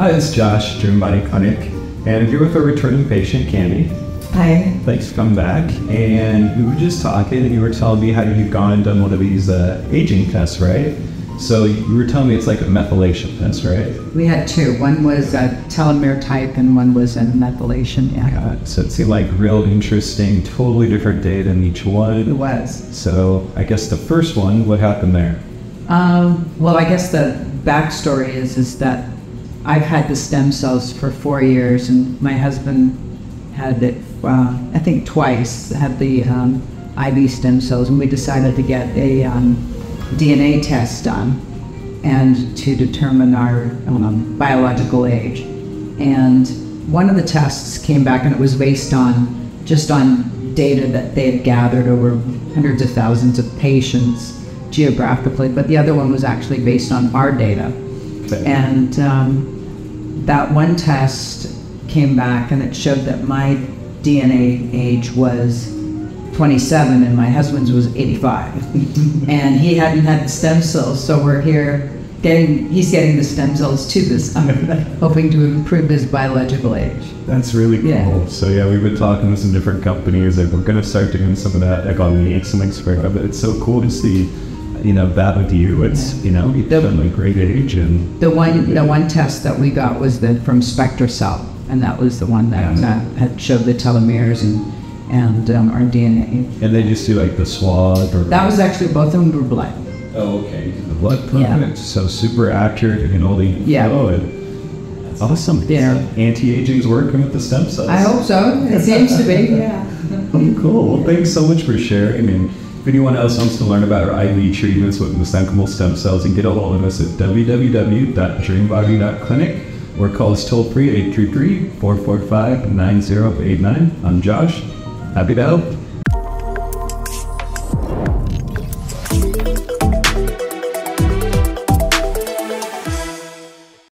Hi, it's Josh, Dream Body Clinic, and I'm here with a returning patient, Candy. Hi. Thanks for coming back. And we were just talking, and you were telling me how you've gone and done one of these aging tests, right? So you were telling me it's like a methylation test, right? We had two. One was a telomere type, and one was a methylation. Yeah. God, so it seemed like real interesting, totally different data in each one. It was. So I guess the first one, what happened there? Well, I guess the backstory is that I've had the stem cells for 4 years, and my husband had it. I think twice had the IV stem cells, and we decided to get a DNA test done and to determine our biological age. And one of the tests came back, and it was based on just on data that they had gathered over hundreds of thousands of patients geographically, but the other one was actually based on our data. Okay. And that one test came back, and it showed that my DNA age was 27 and my husband's was 85, and he hadn't had the stem cells. So we're here he's getting the stem cells too, this hoping to improve his biological age. That's really cool. Yeah. So yeah, we've been talking to some different companies, and we're gonna start doing some of that, like on the some experiment. But it's so cool to see, you know, that with you. It's yeah. You know, you've done a great age. And the one test that we got was from Spectracell, and that was the one that, that had showed the telomeres and our DNA. And they just do like the swab? Or that was actually, both of them were blood. Oh, okay. The blood program, yeah. So super accurate, and all the, yeah. Oh, and awesome. Yeah. Anti-aging's working with the stem cells. I hope so. It seems to be, yeah. Oh, cool. Well, thanks so much for sharing. And if anyone else wants to learn about our IV treatments with mesenchymal stem cells, you can get a hold of us at www.dreambody.clinic. Or call us toll free 833-445-9089. I'm Josh. Happy to help.